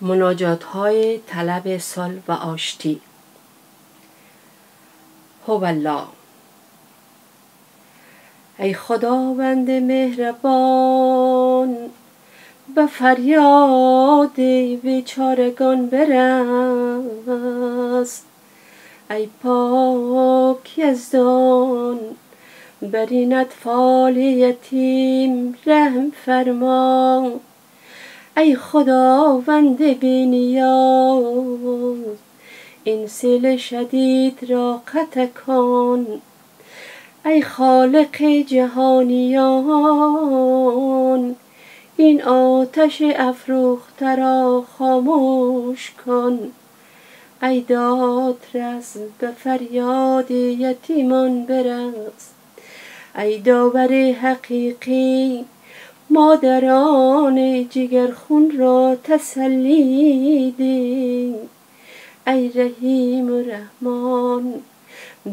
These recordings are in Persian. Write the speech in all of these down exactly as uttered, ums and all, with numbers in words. مناجات‌های طلب صلح و آشتی. هو الله. ای خداوند مهربان، به فریاد بیچارگان برس. ای پاک یزدان، بر این اطفال یتیم رحم فرما. ای خداوند بی نیاز، این سیل شدید را قطع کن. ای خالق جهانیان، این آتش افروخته را خاموش کن. ای دادرس، به فریاد یتیمان برس. ای داور حقیقی، مادران جگرخون را تسلی ده. ای رحیم و رحمان،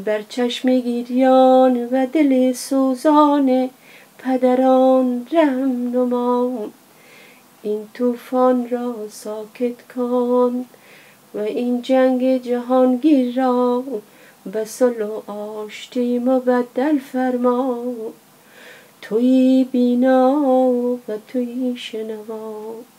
بر چشم گریان و دل سوزان پدران رحم نما. این طوفان را ساکت کن و این جنگ جهانگیر را به صلح و آشتی مبدل فرما. تویی بینا و تویی شنوا.